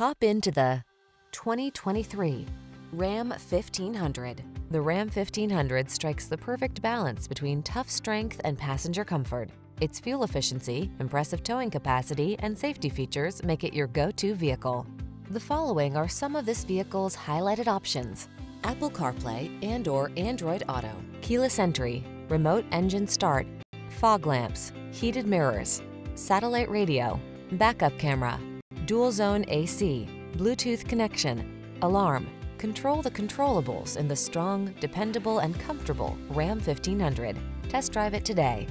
Hop into the 2023 Ram 1500. The Ram 1500 strikes the perfect balance between tough strength and passenger comfort. Its fuel efficiency, impressive towing capacity, and safety features make it your go-to vehicle. The following are some of this vehicle's highlighted options: Apple CarPlay and/or Android Auto, keyless entry, remote engine start, fog lamps, heated mirrors, satellite radio, backup camera, dual zone AC, Bluetooth connection, alarm. Control the controllables in the strong, dependable, and comfortable Ram 1500. Test drive it today.